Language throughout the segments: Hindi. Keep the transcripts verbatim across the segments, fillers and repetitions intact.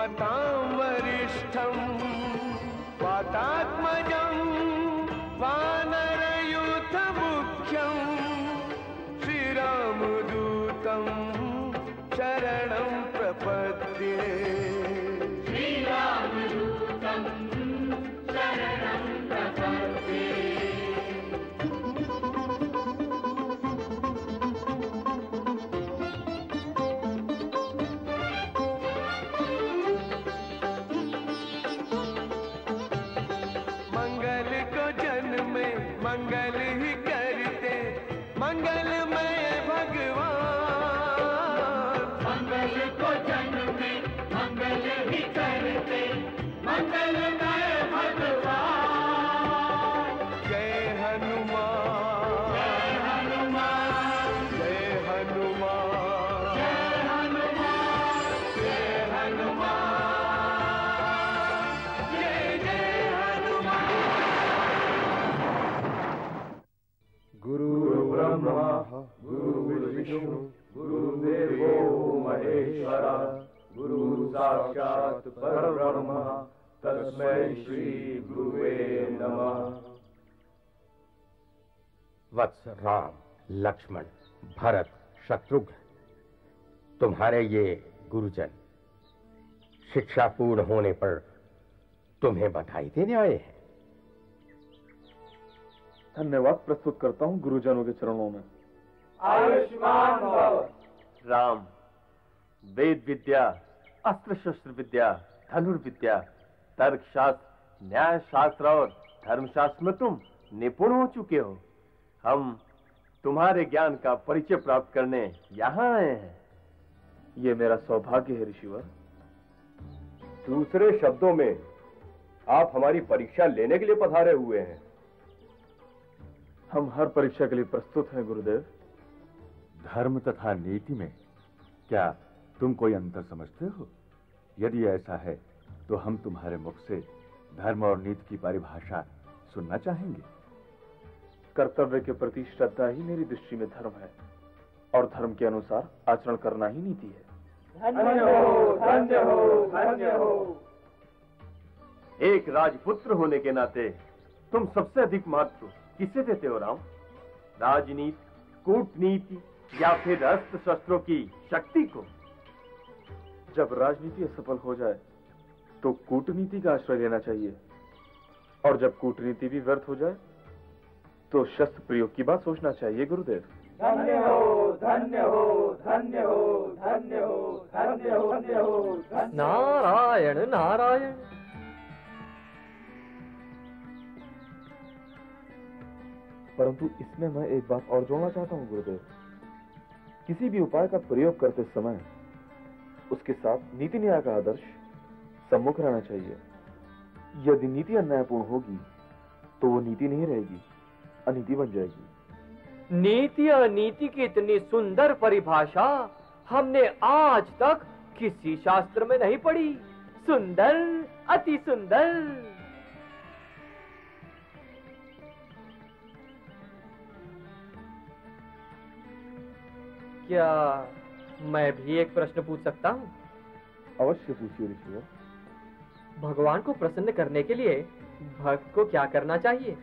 मतां वरिष्ठं वातात्मजं वानरयूथमुख्यं श्रीरामदूतं शरणं प्रपद्ये। साक्षात् परब्रह्म तस्मै श्री गुरुवे नमः। वत्स राम, लक्ष्मण, भरत, शत्रुघ्न, तुम्हारे ये गुरुजन शिक्षा पूर्ण होने पर तुम्हें बधाई देने आए हैं। धन्यवाद प्रस्तुत करता हूँ गुरुजनों के चरणों में। आयुष्मान भव। राम, वेद विद्या, अस्त्र शस्त्र विद्या, धनुर्विद्या, तर्कशास्त्र, न्याय शास्त्र और धर्मशास्त्र में तुम निपुण हो चुके हो। हम तुम्हारे ज्ञान का परिचय प्राप्त करने यहाँ आए हैं। ये मेरा सौभाग्य है ऋषिवर। दूसरे शब्दों में आप हमारी परीक्षा लेने के लिए पधारे हुए हैं। हम हर परीक्षा के लिए प्रस्तुत हैं गुरुदेव। धर्म तथा नीति में क्या तुम कोई अंतर समझते हो? यदि ऐसा है तो हम तुम्हारे मुख से धर्म और नीति की परिभाषा सुनना चाहेंगे। कर्तव्य के प्रति श्रद्धा ही मेरी दृष्टि में धर्म है और धर्म के अनुसार आचरण करना ही नीति है। धन्य हो, धन्य हो, धन्य हो। एक राजपुत्र होने के नाते तुम सबसे अधिक महत्व किसे देते हो राम? राजनीति, कूटनीति या फिर अस्त्र शस्त्रों की शक्ति को? जब राजनीति असफल हो जाए तो कूटनीति का आश्रय लेना चाहिए और जब कूटनीति भी व्यर्थ हो जाए तो शस्त्र प्रयोग की बात सोचना चाहिए गुरुदेव। धन्य हो, धन्य हो, धन्य हो, धन्य हो, धन्य हो, धन्य हो। नारायण नारायण। परंतु इसमें मैं एक बात और जोड़ना चाहता हूँ गुरुदेव। किसी भी उपाय का प्रयोग करते समय उसके साथ नीति न्याय का आदर्श सम्मुख रहना चाहिए। यदि नीति अन्यायपूर्ण होगी तो वो नीति नहीं रहेगी, अनीति बन जाएगी। नीति अनीति की इतनी सुंदर परिभाषा हमने आज तक किसी शास्त्र में नहीं पढ़ी। सुंदर, अति सुंदर। क्या मैं भी एक प्रश्न पूछ सकता हूँ? अवश्य पूछिए ऋषिवर। भगवान को प्रसन्न करने के लिए भक्त को क्या करना चाहिए?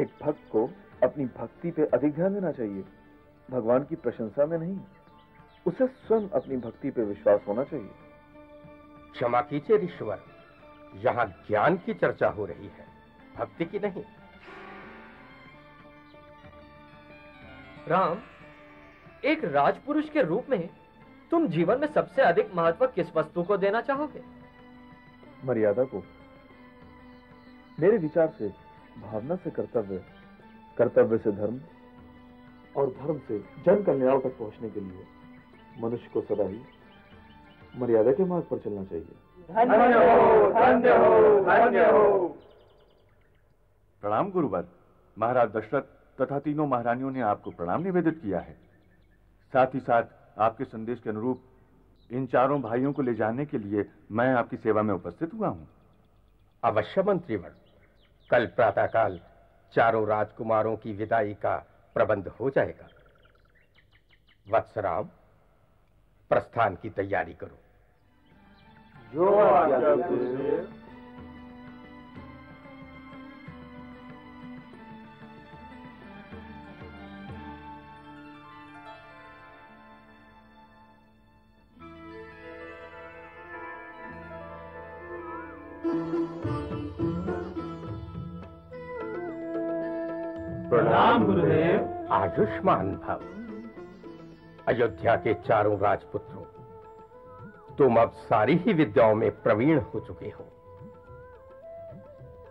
एक भक्त को अपनी भक्ति पे अधिक ध्यान देना चाहिए, भगवान की प्रशंसा में नहीं। उसे स्वयं अपनी भक्ति पे विश्वास होना चाहिए। क्षमा कीजिए ऋषिवर, यहाँ ज्ञान की चर्चा हो रही है, भक्ति की नहीं। राम, एक राजपुरुष के रूप में तुम जीवन में सबसे अधिक महत्व किस वस्तु को देना चाहोगे? मर्यादा को। मेरे विचार से भावना से कर्तव्य, कर्तव्य से धर्म और धर्म से जन कल्याण तक पहुंचने के लिए मनुष्य को सदा ही मर्यादा के मार्ग पर चलना चाहिए। धन्य हो, धन्य हो, धन्य हो। प्रणाम गुरुवर। महाराज दशरथ तथा तीनों महारानियों ने आपको प्रणाम निवेदित किया है। साथ ही साथ आपके संदेश के अनुरूप इन चारों भाइयों को ले जाने के लिए मैं आपकी सेवा में उपस्थित हुआ हूँ। अवश्य मंत्रीवर, कल प्रातःकाल चारों राजकुमारों की विदाई का प्रबंध हो जाएगा। वत्स राम, प्रस्थान की तैयारी करो। जो आज्ञा दीजिए। प्रणाम गुरुदेव। आयुष्मान भव। अयोध्या के चारों राजपुत्रों, तुम अब सारी ही विद्याओं में प्रवीण हो चुके हो।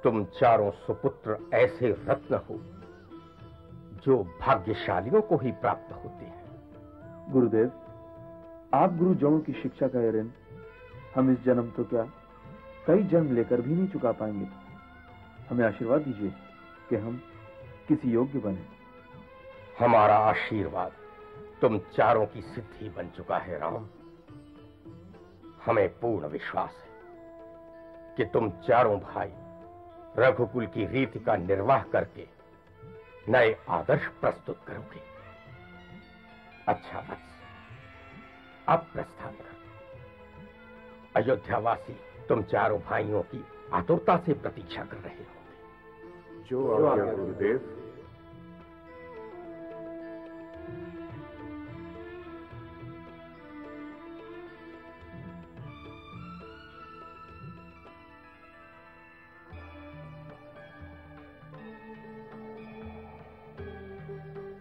तुम चारों सुपुत्र ऐसे रत्न हो जो भाग्यशालियों को ही प्राप्त होते हैं। गुरुदेव, आप गुरुजनों की शिक्षा का ऋण हम इस जन्म तो क्या कई जन्म लेकर भी नहीं चुका पाएंगे। हमें आशीर्वाद दीजिए कि हम किसी योग्य बने। हमारा आशीर्वाद तुम चारों की सिद्धि बन चुका है राम। हमें पूर्ण विश्वास है कि तुम चारों भाई रघुकुल की रीति का निर्वाह करके नए आदर्श प्रस्तुत करोगे। अच्छा बस, अब प्रस्थान करो। अयोध्यावासी तुम चारों भाइयों की आतुरता से प्रतीक्षा कर रहे होंगे। जो आज्ञा गुरुदेव।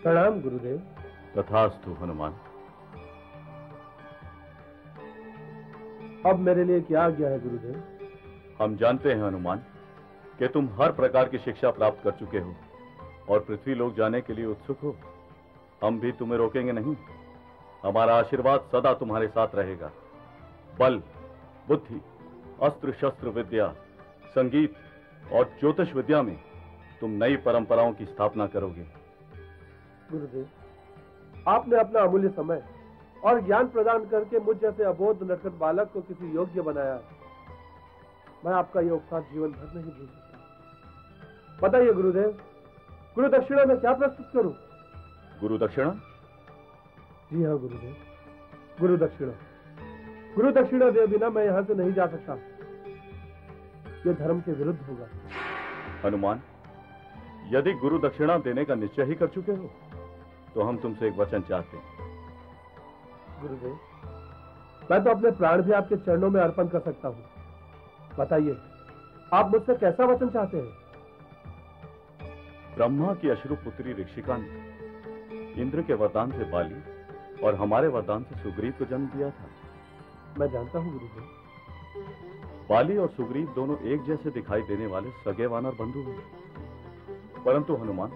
प्रणाम गुरुदेव। तथास्तु हनुमान। अब मेरे लिए क्या आज्ञा है गुरुदेव? हम जानते हैं हनुमान कि तुम हर प्रकार की शिक्षा प्राप्त कर चुके हो और पृथ्वी लोक जाने के लिए उत्सुक हो। हम भी तुम्हें रोकेंगे नहीं। हमारा आशीर्वाद सदा तुम्हारे साथ रहेगा। बल, बुद्धि, अस्त्र शस्त्र विद्या, संगीत और ज्योतिष विद्या में तुम नई परंपराओं की स्थापना करोगे। गुरुदेव, आपने अपना अमूल्य समय और ज्ञान प्रदान करके मुझ जैसे अबोध लड़कट बालक को किसी योग्य बनाया। मैं आपका यह उपकार जीवन भर नहीं भूल सकता। बताइए गुरुदेव, गुरु दक्षिणा में क्या प्रस्तुत करूं? गुरु दक्षिणा? जी हाँ गुरुदेव, गुरु दक्षिणा। गुरु दक्षिणा दिए बिना मैं यहाँ से नहीं जा सकता। यह धर्म के विरुद्ध होगा। हनुमान, यदि गुरु दक्षिणा देने का निश्चय ही कर चुके हो तो हम तुमसे एक वचन चाहते हैं। गुरुदेव, मैं तो अपने प्राण भी आपके चरणों में अर्पण कर सकता हूँ। बताइए, आप मुझसे कैसा वचन चाहते हैं? ब्रह्मा की अश्रु पुत्री ऋषिका ने इंद्र के वरदान से बाली और हमारे वरदान से सुग्रीव को जन्म दिया था। मैं जानता हूँ गुरुदेव। बाली और सुग्रीव दोनों एक जैसे दिखाई देने वाले सगे वानर बंधु हैं। परंतु हनुमान,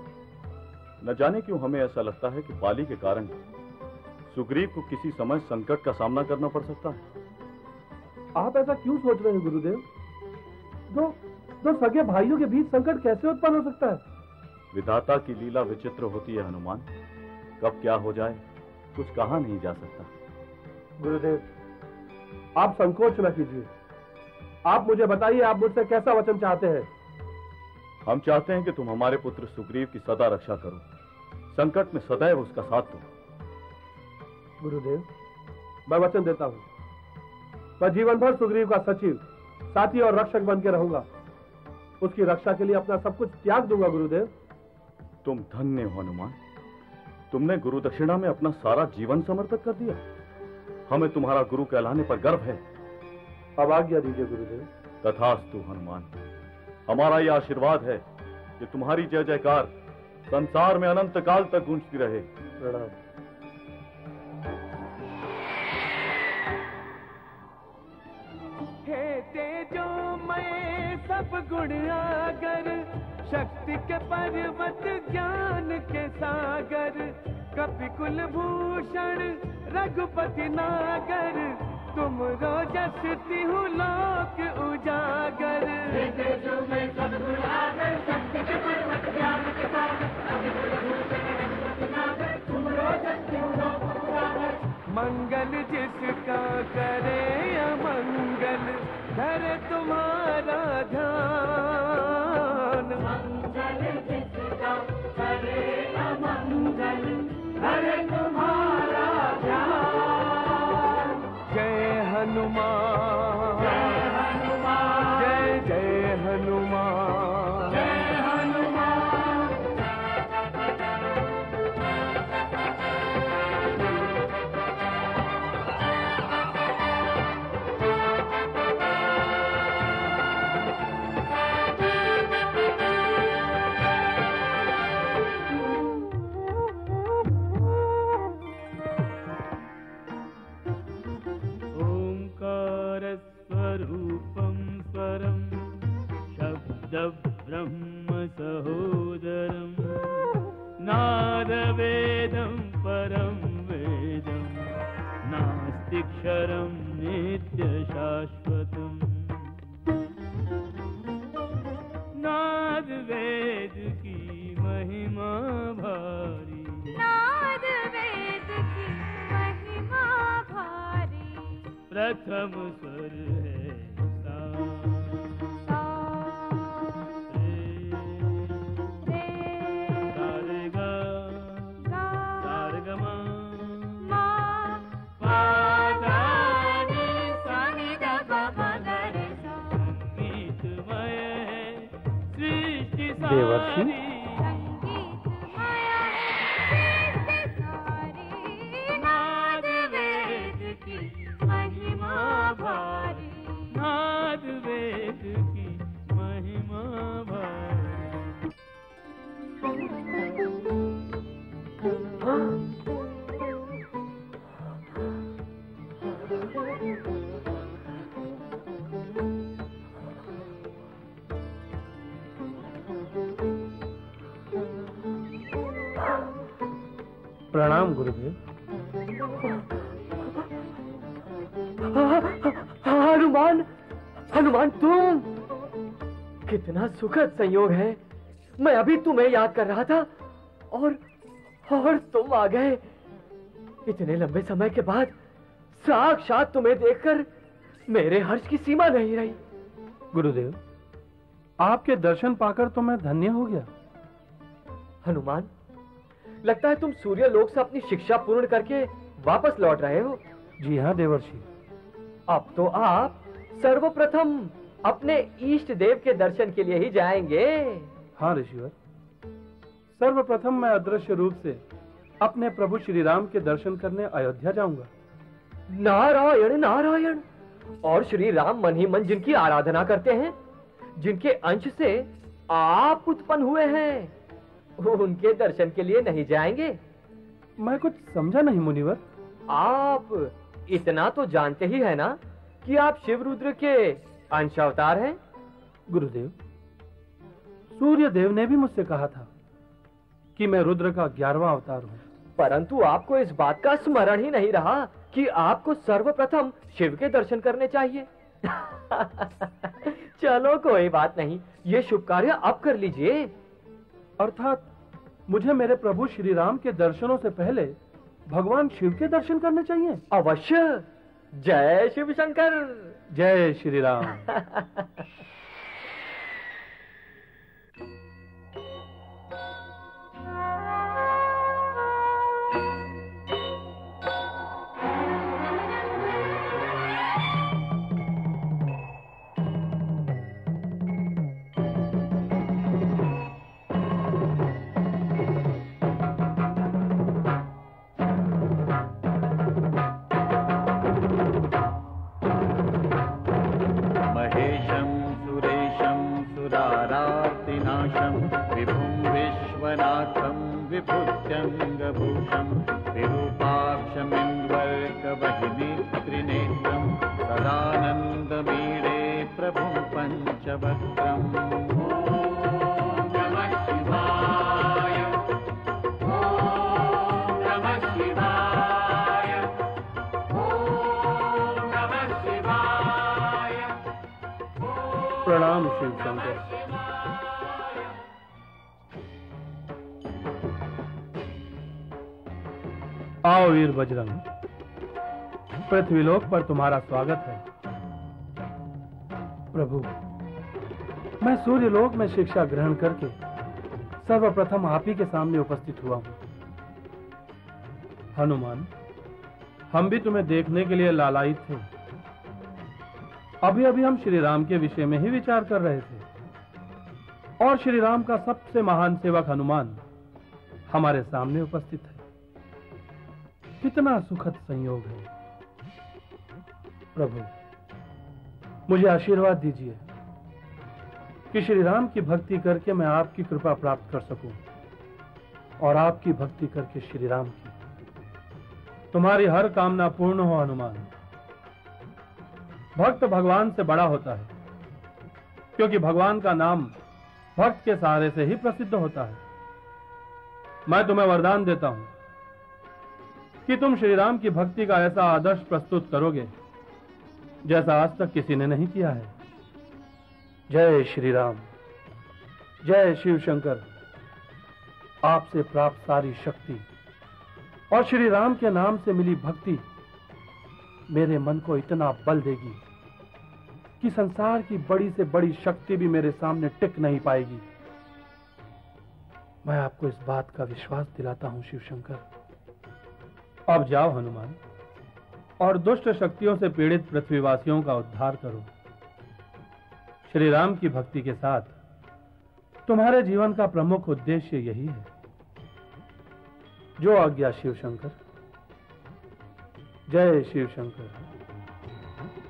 न जाने क्यों हमें ऐसा लगता है कि बाली के कारण सुग्रीव को किसी समय संकट का सामना करना पड़ सकता है। आप ऐसा क्यों सोच रहे हैं गुरुदेव? दो दो सगे भाइयों के बीच संकट कैसे उत्पन्न हो सकता है? विधाता की लीला विचित्र होती है हनुमान। कब क्या हो जाए कुछ कहा नहीं जा सकता। गुरुदेव, आप संकोच न कीजिए। आप मुझे बताइए, आप मुझसे कैसा वचन चाहते हैं? हम चाहते हैं कि तुम हमारे पुत्र सुग्रीव की सदा रक्षा करो, संकट में सदैव उसका साथ दो। गुरुदेव, मैं वचन देता हूँ, मैं जीवन भर सुग्रीव का सचिव, साथी और रक्षक बन के रहूंगा। उसकी रक्षा के लिए अपना सब कुछ त्याग दूंगा। गुरुदेव, तुम धन्य हो हनुमान। तुमने गुरु दक्षिणा में अपना सारा जीवन समर्पित कर दिया। हमें तुम्हारा गुरु कहलाने पर गर्व है। अब आज्ञा दीजिए गुरुदेव। तथास्तु हनुमान। हमारा यह आशीर्वाद है कि तुम्हारी जय जयकार संसार में अनंत काल तक गूंजती रहे। प्रणाम। हे तेजो मैं सब गुण आगर, शक्ति के पर्वत ज्ञान के सागर, कपिकुल भूषण रघुपति नागर, तुम रोजस्ती हो लोक उजागर। मंगल जिसका करे अमंगल, धरे तुम्हारा ध्यान। मंगल जिसका करे अमंगल, धरे तुम्हारा ध्यान। जय हनुमान। वेदं परं वेदं नास्ति क्षरं नित्यशाश्वतम् नाद वेद की महिमा भारी नाद वेद की महिमा भारी प्रथम स्वर है देवर्षि नाद वेद की महिमा भारी नाद वेद की महिमा भारी प्रणाम गुरुदेव। हनुमान, हनुमान तुम! कितना सुखद संयोग है। मैं अभी तुम्हें याद कर रहा था और और तुम आ गए। इतने लंबे समय के बाद साक्षात तुम्हें देखकर मेरे हर्ष की सीमा नहीं रही। गुरुदेव, आपके दर्शन पाकर तो मैं धन्य हो गया। हनुमान, लगता है तुम सूर्य लोक से अपनी शिक्षा पूर्ण करके वापस लौट रहे हो। जी हाँ देवर्षि। अब तो आप सर्वप्रथम अपने इष्ट देव के दर्शन के लिए ही जाएंगे। हाँ ऋषिवर, सर्वप्रथम मैं अदृश्य रूप से अपने प्रभु श्री राम के दर्शन करने अयोध्या जाऊंगा। नारायण नारायण। और श्री राम मन ही मन जिनकी आराधना करते हैं, जिनके अंश से आप उत्पन्न हुए हैं, उनके दर्शन के लिए नहीं जाएंगे? मैं कुछ समझा नहीं मुनिवर। आप इतना तो जानते ही है ना कि आप शिव रुद्र के अंशावतार हैं। गुरुदेव, सूर्य देव ने भी मुझसे कहा था कि मैं रुद्र का ग्यारहवां अवतार हूँ, परंतु आपको इस बात का स्मरण ही नहीं रहा कि आपको सर्वप्रथम शिव के दर्शन करने चाहिए। चलो कोई बात नहीं, ये शुभ कार्य आप कर लीजिए। अर्थात मुझे मेरे प्रभु श्री राम के दर्शनों से पहले भगवान शिव के दर्शन करने चाहिए। अवश्य। जय शिव शंकर। जय श्री राम। आओ वीर बजरंग, पृथ्वीलोक पर तुम्हारा स्वागत है। प्रभु, मैं सूर्यलोक में शिक्षा ग्रहण करके सर्वप्रथम आप ही के सामने उपस्थित हुआ हूँ। हनुमान, हम भी तुम्हें देखने के लिए लालायित थे। अभी अभी हम श्री राम के विषय में ही विचार कर रहे थे और श्री राम का सबसे महान सेवक हनुमान हमारे सामने उपस्थित है। कितना सुखद संयोग है। प्रभु, मुझे आशीर्वाद दीजिए कि श्री राम की भक्ति करके मैं आपकी कृपा प्राप्त कर सकूं और आपकी भक्ति करके श्री राम की। तुम्हारी हर कामना पूर्ण हो हनुमान। भक्त भगवान से बड़ा होता है, क्योंकि भगवान का नाम भक्त के सहारे से ही प्रसिद्ध होता है। मैं तुम्हें वरदान देता हूं कि तुम श्री राम की भक्ति का ऐसा आदर्श प्रस्तुत करोगे जैसा आज तक किसी ने नहीं किया है। जय श्री राम, जय शिव शंकर। आपसे प्राप्त सारी शक्ति और श्री राम के नाम से मिली भक्ति मेरे मन को इतना बल देगी कि संसार की बड़ी से बड़ी शक्ति भी मेरे सामने टिक नहीं पाएगी। मैं आपको इस बात का विश्वास दिलाता हूं शिव शंकर। अब जाओ हनुमान और दुष्ट शक्तियों से पीड़ित पृथ्वीवासियों का उद्धार करो। श्री राम की भक्ति के साथ तुम्हारे जीवन का प्रमुख उद्देश्य यही है। जो आज्ञा शिव शंकर। जय शिव शंकर,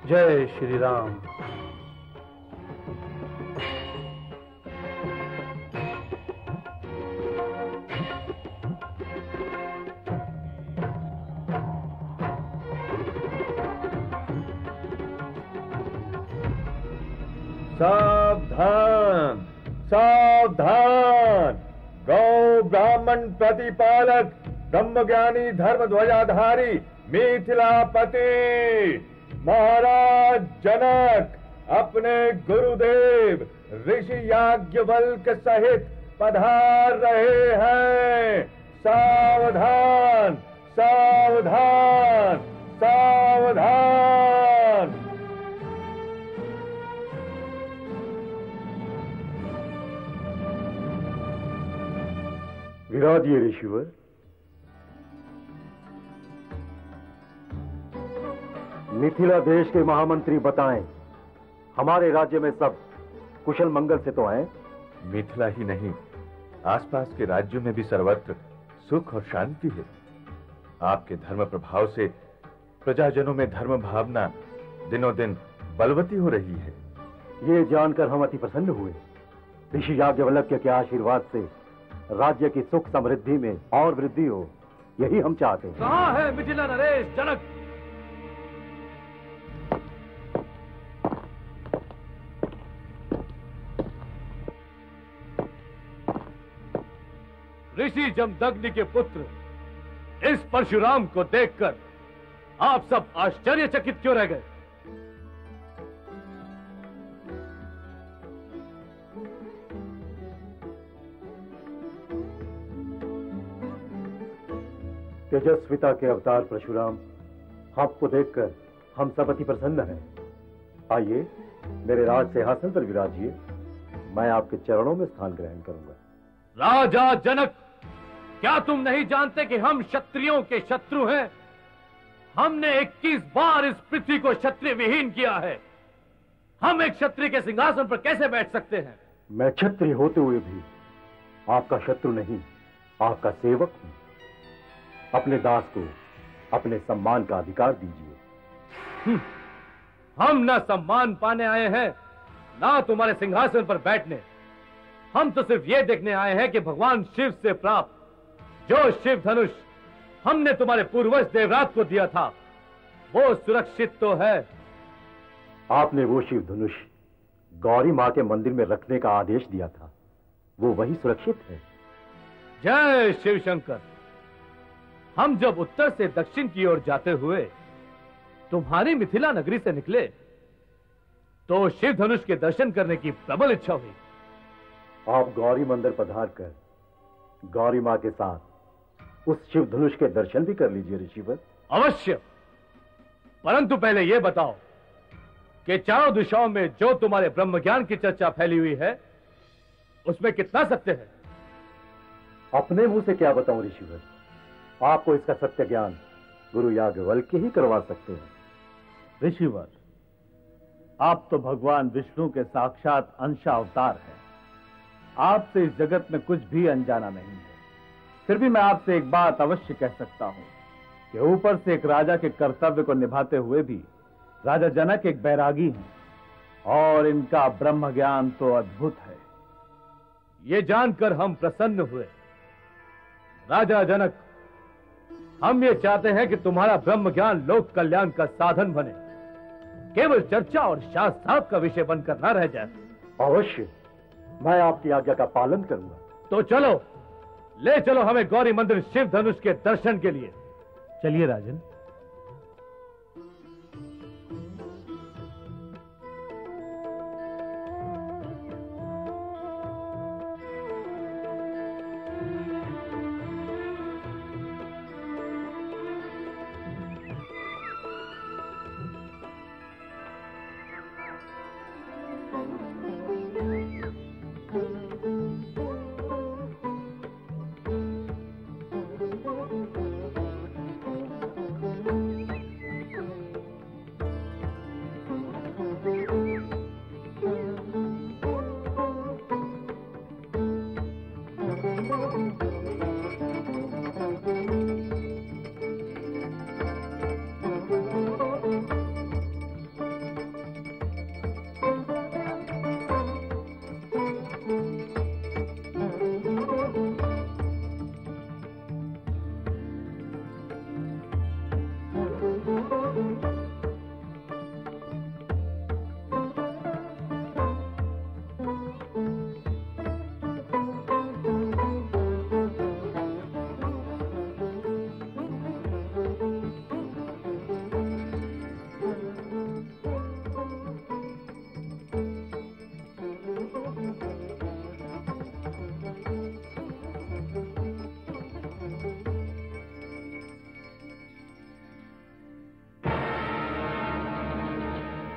जय श्री राम। सावधान सावधान, गौ ब्राह्मण प्रतिपालक ब्रह्मज्ञानी धर्म ध्वजाधारी मिथिलापति महाराज जनक अपने गुरुदेव ऋषि याज्ञवल्क्य सहित पधार रहे हैं। सावधान सावधान सावधान। विराजिए ऋषिवर। मिथिला देश के महामंत्री बताएं, हमारे राज्य में सब कुशल मंगल से तो हैं। मिथिला ही नहीं, आसपास के राज्यों में भी सर्वत्र सुख और शांति है। आपके धर्म प्रभाव से प्रजाजनों में धर्म भावना दिनों दिन बलवती हो रही है। ये जानकर हम अति प्रसन्न हुए। ऋषि याज्ञवल्क्य के आशीर्वाद से राज्य की सुख समृद्धि में और वृद्धि हो, यही हम चाहते हैं। कहाँ है मिथिला नरेश जनक? ऋषि जमदग्नि के पुत्र इस परशुराम को देखकर आप सब आश्चर्यचकित क्यों रह गए? तेजस्विता के अवतार परशुराम आपको देखकर हम सब अति प्रसन्न हैं। आइए मेरे राज सिंहासन पर विराजिए, मैं आपके चरणों में स्थान ग्रहण करूंगा। राजा जनक, क्या तुम नहीं जानते कि हम क्षत्रियों के शत्रु हैं? हमने इक्कीस बार इस पृथ्वी को क्षत्रिय विहीन किया है। हम एक क्षत्रिय के सिंहासन पर कैसे बैठ सकते हैं? मैं क्षत्रिय होते हुए भी आपका शत्रु नहीं, आपका सेवक हूँ। अपने दास को अपने सम्मान का अधिकार दीजिए। हम ना सम्मान पाने आए हैं ना तुम्हारे सिंहासन पर बैठने। हम तो सिर्फ ये देखने आए हैं कि भगवान शिव से प्राप्त जो शिव धनुष हमने तुम्हारे पूर्वज देवराज को दिया था वो सुरक्षित तो है। आपने वो शिव धनुष गौरी माँ के मंदिर में रखने का आदेश दिया था, वो वही सुरक्षित है। जय शिव शंकर। हम जब उत्तर से दक्षिण की ओर जाते हुए तुम्हारी मिथिला नगरी से निकले तो शिव धनुष के दर्शन करने की प्रबल इच्छा हुई। आप गौरी मंदिर पधार कर गौरी माँ के साथ उस शिव धनुष के दर्शन भी कर लीजिए ऋषिवर। अवश्य, परंतु पहले यह बताओ कि चारों दिशाओं में जो तुम्हारे ब्रह्म ज्ञान की चर्चा फैली हुई है उसमें कितना सत्य है? अपने मुंह से क्या बताऊं ऋषिवर, आपको इसका सत्य ज्ञान गुरु याज्ञवल्क्य ही करवा सकते हैं। ऋषिवर, आप तो भगवान विष्णु के साक्षात अंश अवतार हैं। आपसे इस जगत में कुछ भी अनजाना नहीं है। फिर भी मैं आपसे एक बात अवश्य कह सकता हूँ कि ऊपर से एक राजा के कर्तव्य को निभाते हुए भी राजा जनक एक बैरागी हैं और इनका ब्रह्म ज्ञान तो अद्भुत है। ये जानकर हम प्रसन्न हुए। राजा जनक, हम ये चाहते हैं कि तुम्हारा ब्रह्म ज्ञान लोक कल्याण का साधन बने, केवल चर्चा और शास्त्रार्थ का विषय बनकर न रह जाए। अवश्य, मैं आपकी आज्ञा का पालन करूंगा। तो चलो, ले चलो हमें गौरी मंदिर शिव धनुष के दर्शन के लिए। चलिए राजन।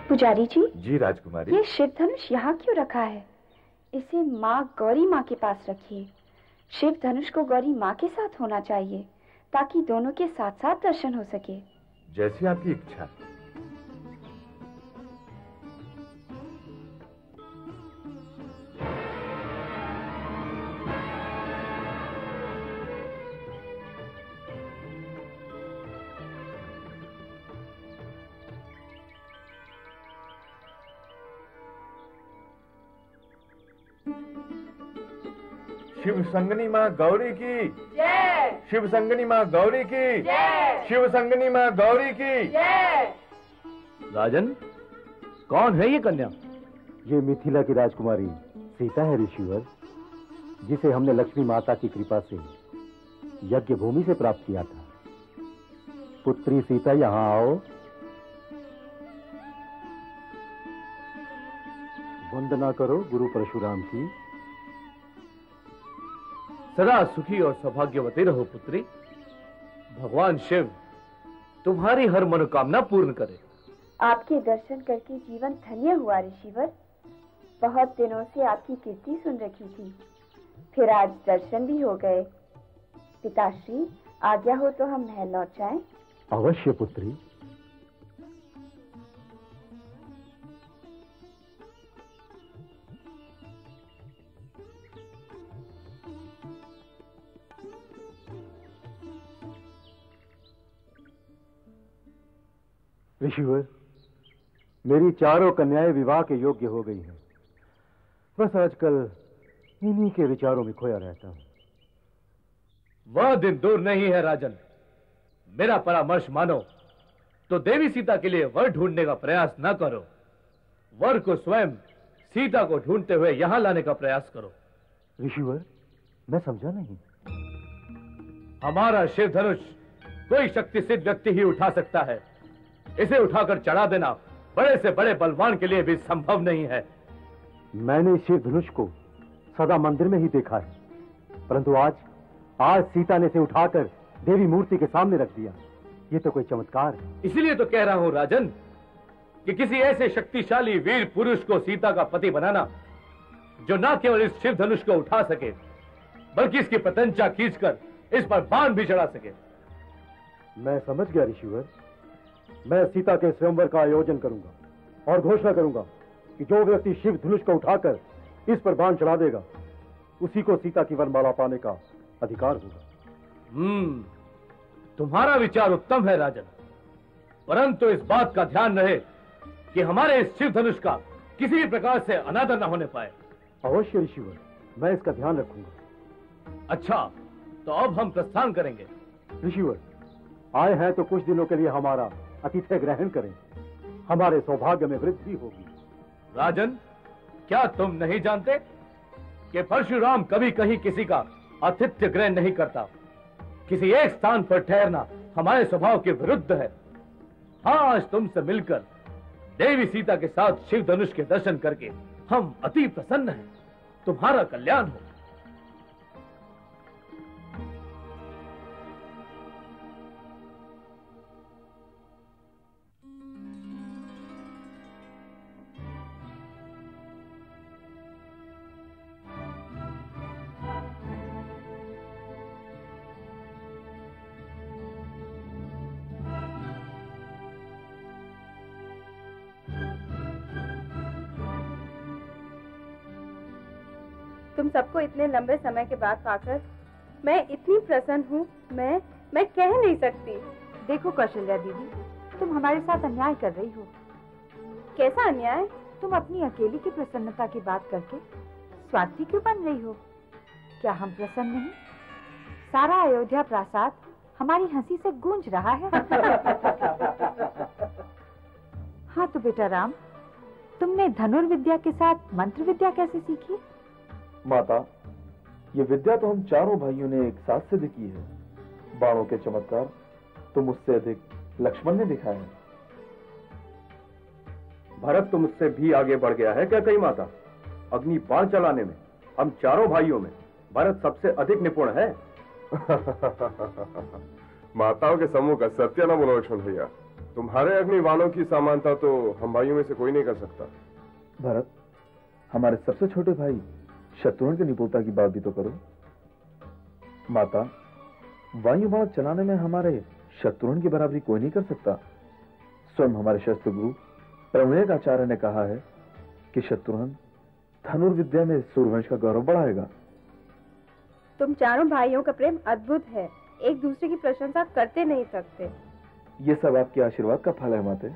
पुजारी जी। जी राजकुमारी। ये शिव धनुष यहाँ क्यों रखा है? इसे माँ गौरी माँ के पास रखिए। शिव धनुष को गौरी माँ के साथ होना चाहिए ताकि दोनों के साथ साथ दर्शन हो सके। जैसी आपकी इच्छा। शिव संगनी माँ गौरी की जय। शिव संगनी माँ गौरी की जय। शिव संगनी माँ गौरी की जय। राजन, कौन है ये कन्या? ये मिथिला की राजकुमारी सीता है ऋषिवर, जिसे हमने लक्ष्मी माता की कृपा से यज्ञ भूमि से प्राप्त किया था। पुत्री सीता यहाँ आओ। वंदना करो गुरु परशुराम की। सदा सुखी और सौभाग्यवती रहो पुत्री। भगवान शिव तुम्हारी हर मनोकामना पूर्ण करे। आपके दर्शन करके जीवन धन्य हुआ ऋषिवर। बहुत दिनों से आपकी कीर्ति सुन रखी थी, फिर आज दर्शन भी हो गए। पिताश्री आज्ञा हो तो हम महल लौट जाएं? अवश्य पुत्री। ऋषिवर, मेरी चारों कन्याएं विवाह के योग्य हो गई हैं। बस आजकल इन्हीं के विचारों में खोया रहता हूँ। वह दिन दूर नहीं है राजन। मेरा परामर्श मानो तो देवी सीता के लिए वर ढूंढने का प्रयास न करो, वर को स्वयं सीता को ढूंढते हुए यहाँ लाने का प्रयास करो। ऋषिवर, मैं समझा नहीं। हमारा शिव धनुष कोई शक्तिसिद्ध व्यक्ति ही उठा सकता है। इसे उठाकर चढ़ा देना बड़े से बड़े बलवान के लिए भी संभव नहीं है। मैंने इस शिव धनुष को सदा मंदिर में ही देखा है, परंतु आज आज सीता ने इसे उठाकर देवी मूर्ति के सामने रख दिया। ये तो कोई चमत्कार है। इसीलिए तो कह रहा हूँ राजन कि किसी ऐसे शक्तिशाली वीर पुरुष को सीता का पति बनाना जो न केवल इस शिव धनुष को उठा सके बल्कि इसकी प्रतंचा खींचकर इस पर बाण भी चढ़ा सके। मैं समझ गया ऋषिवर। मैं सीता के स्वयंवर का आयोजन करूंगा और घोषणा करूंगा कि जो व्यक्ति शिव धनुष को उठाकर इस पर बाण चढ़ा देगा उसी को सीता की वरमाला पाने का अधिकार होगा। हम्म, तुम्हारा विचार उत्तम है राजन, परंतु इस बात का ध्यान रहे कि हमारे इस शिव धनुष का किसी भी प्रकार से अनादर न होने पाए। अवश्य ऋषिवर, मैं इसका ध्यान रखूंगा। अच्छा, तो अब हम प्रस्थान करेंगे। ऋषिवर, आए हैं तो कुछ दिनों के लिए हमारा अतिथि ग्रहण करें, हमारे सौभाग्य में वृद्धि होगी। राजन, क्या तुम नहीं जानते कि परशुराम कभी कहीं किसी का आतिथ्य ग्रहण नहीं करता? किसी एक स्थान पर ठहरना हमारे स्वभाव के विरुद्ध है। हाँ, आज तुमसे मिलकर देवी सीता के साथ शिव धनुष के दर्शन करके हम अति प्रसन्न हैं। तुम्हारा कल्याण हो। तुम सबको इतने लंबे समय के बाद पाकर मैं इतनी प्रसन्न हूँ, मैं मैं कह नहीं सकती। देखो कौशल्या दीदी, तुम हमारे साथ अन्याय कर रही हो। कैसा अन्याय? तुम अपनी अकेली की प्रसन्नता की बात करके स्वार्थी क्यों बन रही हो? क्या हम प्रसन्न नहीं? सारा अयोध्या प्रासाद हमारी हंसी से गूंज रहा है। हाँ तो बेटा राम, तुमने धनुर्विद्या के साथ मंत्र विद्या कैसे सीखी? माता, ये विद्या तो हम चारों भाइयों ने एक साथ सिद्ध की है। बाणों के चमत्कार तो मुझसे अधिक लक्ष्मण ने दिखाए हैं। भरत तो मुझसे भी आगे बढ़ गया है क्या कहीं माता? अग्नि बाण चलाने में हम चारों भाइयों में भरत सबसे अधिक निपुण है। माताओं के समूह का सत्या न बोलो लक्ष्मण भैया, तुम्हारे अग्नि बाणों की समानता तो हम भाइयों में से कोई नहीं कर सकता। भरत, हमारे सबसे छोटे भाई शत्रुघ्न के निपुणता की बात भी तो करो। माता, वायुबाण चलाने में हमारे शत्रुघ्न की बराबरी कोई नहीं कर सकता। स्वयं हमारे शास्त्र गुरु प्रमेय आचार्य ने कहा है कि शत्रुघ्न धनुर्विद्या में सूर्यवंश का गौरव बढ़ाएगा। तुम चारों भाइयों का प्रेम अद्भुत है, एक दूसरे की प्रशंसा करते नहीं सकते। ये सब आपके आशीर्वाद का फल है माते।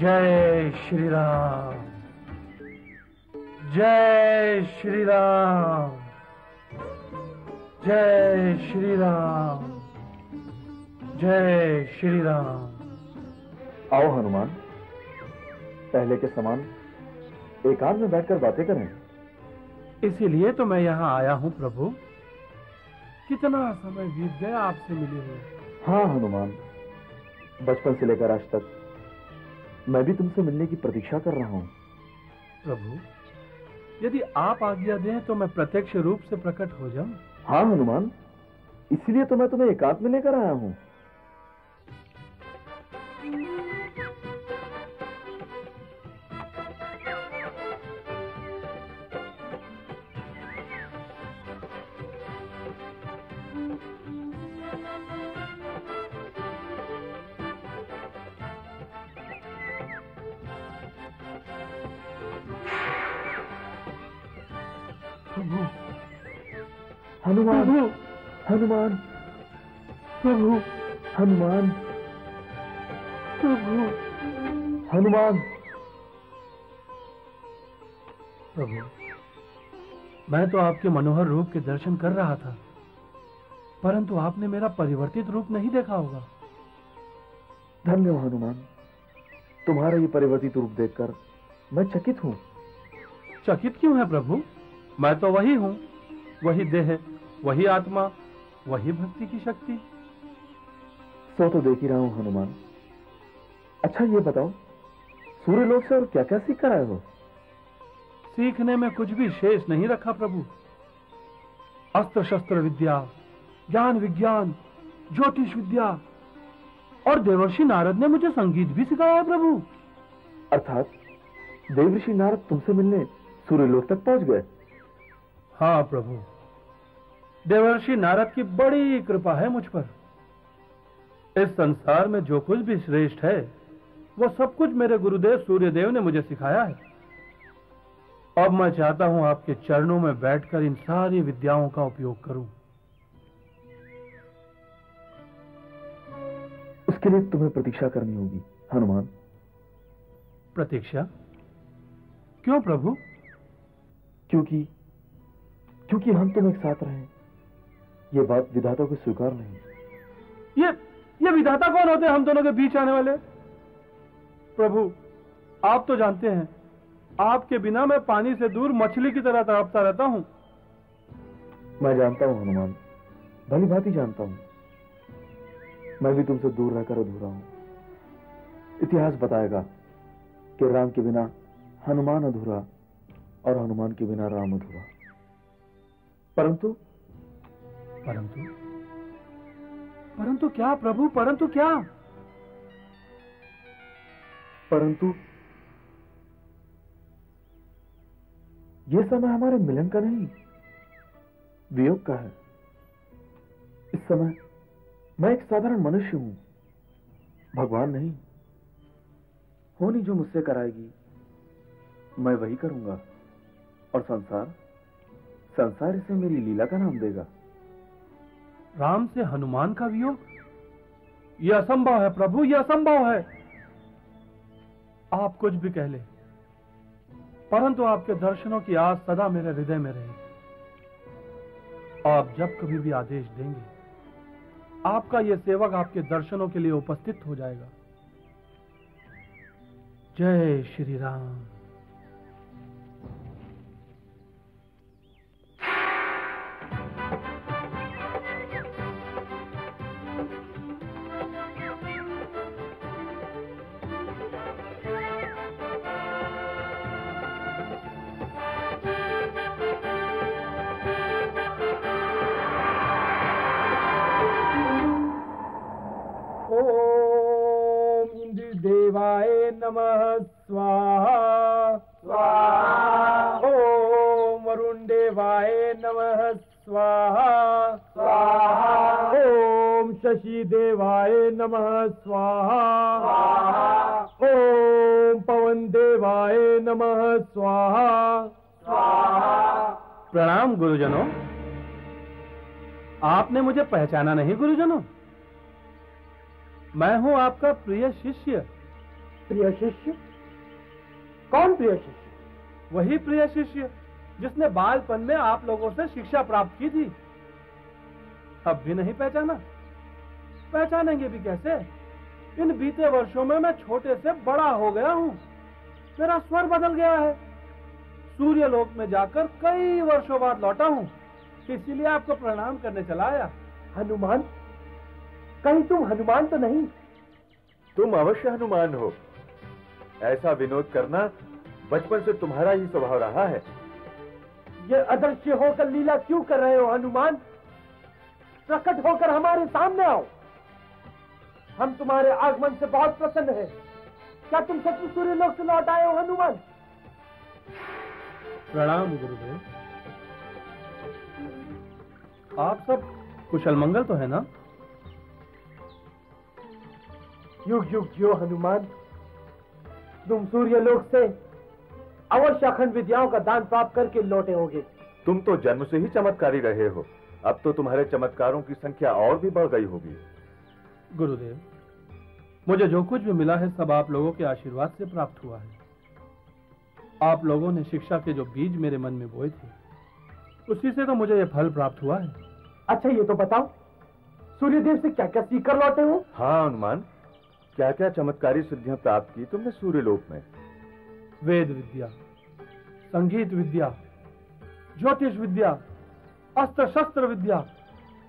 जय श्री राम, जय श्री राम, जय श्री राम, जय श्री राम। आओ हनुमान, पहले के समान एकांत में बैठकर बातें करें। इसीलिए तो मैं यहाँ आया हूँ प्रभु। कितना समय बीत गया आपसे मिले हुए। हाँ हनुमान, बचपन से लेकर आज तक मैं भी तुमसे मिलने की प्रतीक्षा कर रहा हूँ। प्रभु, यदि आप आज्ञा दें तो मैं प्रत्यक्ष रूप से प्रकट हो जाऊं। हाँ हनुमान, इसलिए तो मैं तुम्हें एकांत में लेकर आया हूँ। हनुमान, हनुमान, प्रभु, हनुमान, प्रभु, हनुमान। प्रभु, मैं तो आपके मनोहर रूप के दर्शन कर रहा था, परंतु आपने मेरा परिवर्तित रूप नहीं देखा होगा। धन्य हो हनुमान, तुम्हारा ये परिवर्तित रूप देखकर मैं चकित हूँ। चकित क्यों है प्रभु? मैं तो वही हूँ, वही देह, वही आत्मा, वही भक्ति की शक्ति। सो तो देख ही रहा हूँ हनुमान। अच्छा ये बताओ, सूर्य लोक से और क्या क्या सीख कर आए हो? सीखने में कुछ भी शेष नहीं रखा प्रभु। अस्त्र शस्त्र विद्या, ज्ञान विज्ञान, ज्योतिष विद्या और देवर्षि नारद ने मुझे संगीत भी सिखाया प्रभु। अर्थात देवर्षि नारद तुमसे मिलने सूर्य लोक तक पहुँच गए? हाँ प्रभु, देवर्षि नारद की बड़ी कृपा है मुझ पर। इस संसार में जो कुछ भी श्रेष्ठ है वो सब कुछ मेरे गुरुदेव सूर्य देव ने मुझे सिखाया है। अब मैं चाहता हूँ आपके चरणों में बैठकर इन सारी विद्याओं का उपयोग करूँ। उसके लिए तुम्हें प्रतीक्षा करनी होगी हनुमान। प्रतीक्षा क्यों प्रभु? क्योंकि क्योंकि हम तुम एक साथ रहे, ये बात विधाता को स्वीकार नहीं। ये ये विधाता कौन होते हैं हम दोनों के बीच आने वाले? प्रभु, आप तो जानते हैं, आपके बिना मैं पानी से दूर मछली की तरह तड़पता रहता हूँ। मैं जानता हूँ हनुमान, भली भांति जानता हूँ। मैं भी तुमसे दूर रहकर अधूरा हूँ। इतिहास बताएगा कि राम के बिना हनुमान अधूरा और हनुमान के बिना राम अधूरा। परंतु परंतु परंतु क्या प्रभु? परंतु क्या? परंतु यह समय हमारे मिलन का नहीं, वियोग का है। इस समय मैं एक साधारण मनुष्य हूं, भगवान नहीं। होनी जो मुझसे कराएगी मैं वही करूंगा, और संसार संसार इसे मेरी लीला का नाम देगा। राम से हनुमान का वियोग, यह असंभव है प्रभु, यह असंभव है। आप कुछ भी कह ले, परंतु आपके दर्शनों की आस सदा मेरे हृदय में रहेगी। आप जब कभी भी आदेश देंगे, आपका यह सेवक आपके दर्शनों के लिए उपस्थित हो जाएगा। जय श्री राम। गुरुजनों, आपने मुझे पहचाना नहीं? गुरुजनों, मैं हूं आपका प्रिय शिष्य। प्रिय शिष्य? कौन प्रिय शिष्य? वही प्रिय शिष्य जिसने बालपन में आप लोगों से शिक्षा प्राप्त की थी। अब भी नहीं पहचाना? पहचानेंगे भी कैसे? इन बीते वर्षों में मैं छोटे से बड़ा हो गया हूं, मेरा स्वर बदल गया है। सूर्य लोक में जाकर कई वर्षों बाद लौटा हूँ, इसीलिए आपको प्रणाम करने चला आया। हनुमान? कहीं तुम हनुमान तो नहीं? तुम अवश्य हनुमान हो। ऐसा विनोद करना बचपन से तुम्हारा ही स्वभाव रहा है। ये अदृश्य होकर लीला क्यों कर रहे हो हनुमान? प्रकट होकर हमारे सामने आओ। हम तुम्हारे आगमन से बहुत प्रसन्न हैं। क्या तुम सच सूर्य लोक से लौट आए हो हनुमान? प्रणाम गुरुदेव। आप सब कुशल मंगल तो है ना? युग युग जियो हनुमान। तुम सूर्य लोक से अवश्य अखंड विद्याओं का दान प्राप्त करके लौटे होगे। तुम तो जन्म से ही चमत्कारी रहे हो, अब तो तुम्हारे चमत्कारों की संख्या और भी बढ़ गई होगी। गुरुदेव, मुझे जो कुछ भी मिला है सब आप लोगों के आशीर्वाद से प्राप्त हुआ है। आप लोगों ने शिक्षा के जो बीज मेरे मन में बोए थे, उसी से तो मुझे यह फल प्राप्त हुआ है। अच्छा, ये तो बताओ सूर्य देव से क्या क्या सीख कर लौटे हो? हाँ हनुमान, क्या क्या चमत्कारी सिद्धियां प्राप्त की तुमने सूर्य लोक में? वेद विद्या, संगीत विद्या, ज्योतिष विद्या, अस्त्र शस्त्र विद्या,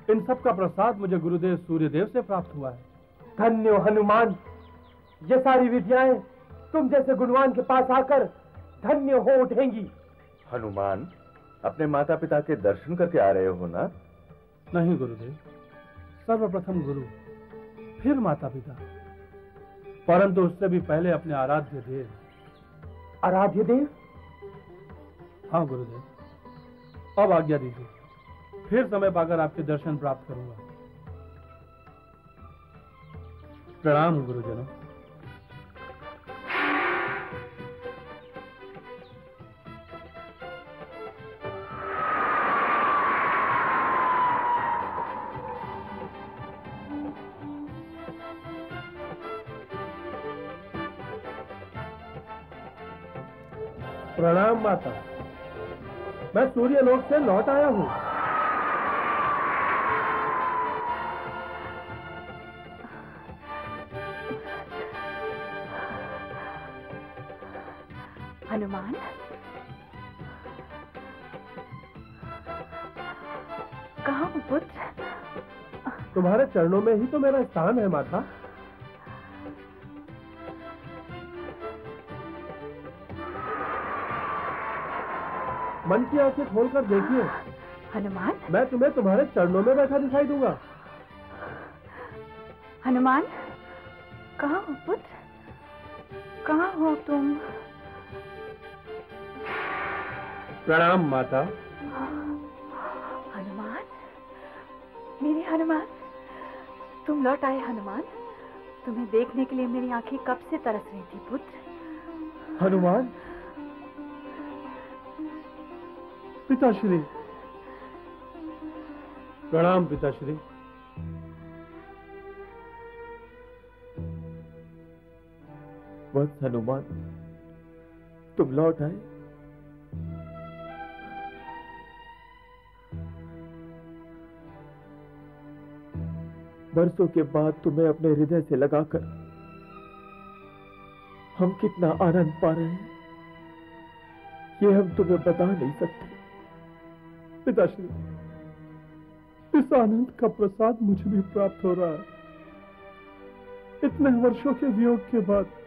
इन सब का प्रसाद मुझे गुरुदेव सूर्य देव से प्राप्त हुआ है। धन्य हनुमान, ये सारी विद्याएं तुम जैसे गुणवान के पास आकर धन्य हो उठेंगी। हनुमान, अपने माता पिता के दर्शन करके आ रहे हो ना? नहीं गुरुदेव, सर्वप्रथम गुरु, फिर माता पिता, परंतु उससे भी पहले अपने आराध्य देव। आराध्य देव? हाँ गुरुदेव, अब आज्ञा दीजिए, फिर समय पाकर आपके दर्शन प्राप्त करूंगा। प्रणाम गुरुजनों। प्रणाम माता, मैं सूर्य लोक से लौट आया हूँ। हनुमान, कहा हूँ पुत्र, तुम्हारे चरणों में ही तो मेरा स्थान है माता। मन की आंखें खोलकर देखिए हनुमान, मैं तुम्हें तुम्हारे चरणों में बैठा दिखाई दूंगा। हनुमान कहाँ हो पुत्र, कहाँ हो तुम? प्रणाम माता। हनुमान, मेरे हनुमान, तुम लौट आए हनुमान, तुम्हें देखने के लिए मेरी आंखें कब से तरस रही थी पुत्र। हनुमान, पिताश्री, प्रणाम पिताश्री। वत्स हनुमान, तुम लौट आए। बरसों के बाद तुम्हें अपने हृदय से लगाकर हम कितना आनंद पा रहे हैं ये हम तुम्हें बता नहीं सकते पिताश्री। इस आनंद का प्रसाद मुझे भी प्राप्त हो रहा है। इतने वर्षों के वियोग के बाद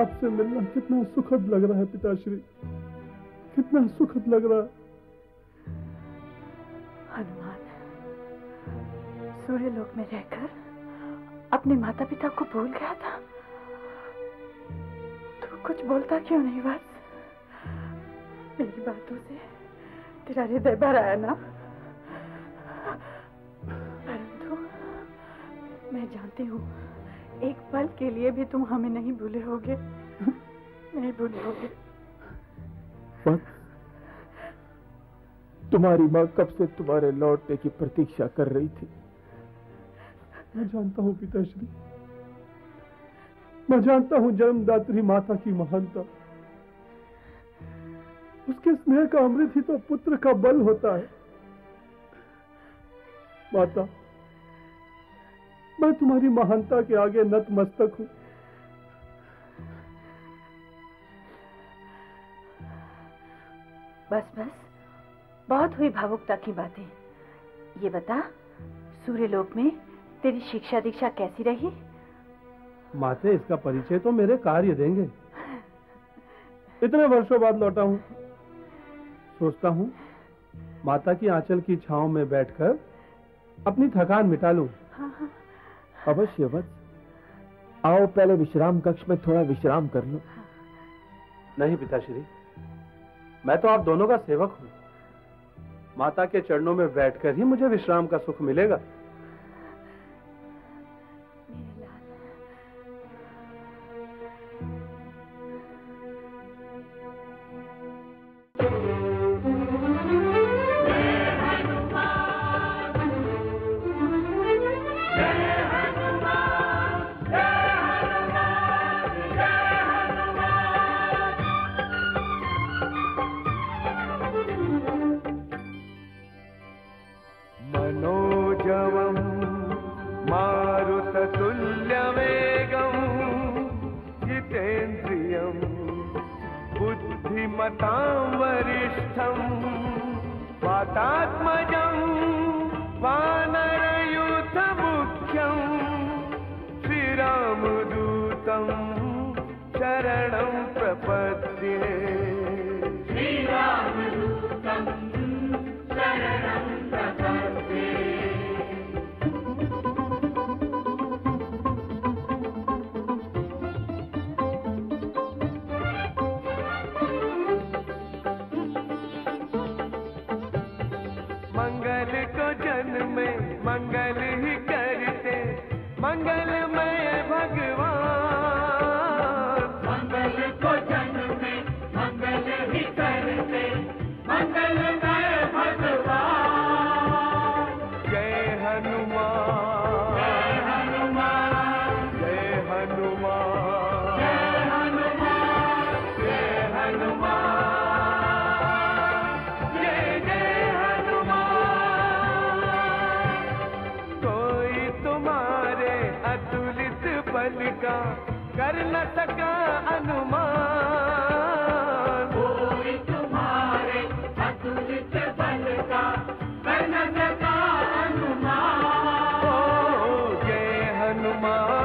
आपसे मिलना कितना सुखद लग रहा है पिताश्री, कितना सुखद लग रहा है। हनुमान, सूर्य लोक में रहकर अपने माता पिता को भूल गया था। तू कुछ बोलता क्यों नहीं वत्स? मेरी बातों से तेरा हृदय भर आया ना, परंतु मैं जानती हूँ एक पल के लिए भी तुम हमें नहीं भूले होगे, नहीं भूले होगे। तुम्हारी माँ कब से तुम्हारे लौटने की प्रतीक्षा कर रही थी। मैं जानता हूँ पिताश्री, मैं जानता हूँ जन्मदात्री माता की महानता। उसके स्नेह का अमृत ही तो पुत्र का बल होता है। माता, मैं तुम्हारी महानता के आगे नतमस्तक हूं। बस बस, बहुत हुई भावुकता की बातें। ये बता, सूर्यलोक में तेरी शिक्षा दीक्षा कैसी रही? माते, इसका परिचय तो मेरे कार्य देंगे। इतने वर्षों बाद लौटा हूं, सोचता हूँ माता की आंचल की छांव में बैठकर अपनी थकान मिटा लूं। अवश्य वत्स, आओ पहले विश्राम कक्ष में थोड़ा विश्राम कर लो। नहीं पिताश्री, मैं तो आप दोनों का सेवक हूँ। माता के चरणों में बैठकर ही मुझे विश्राम का सुख मिलेगा। अनुमान कोई तुम्हारे अतुलित बल का माँ।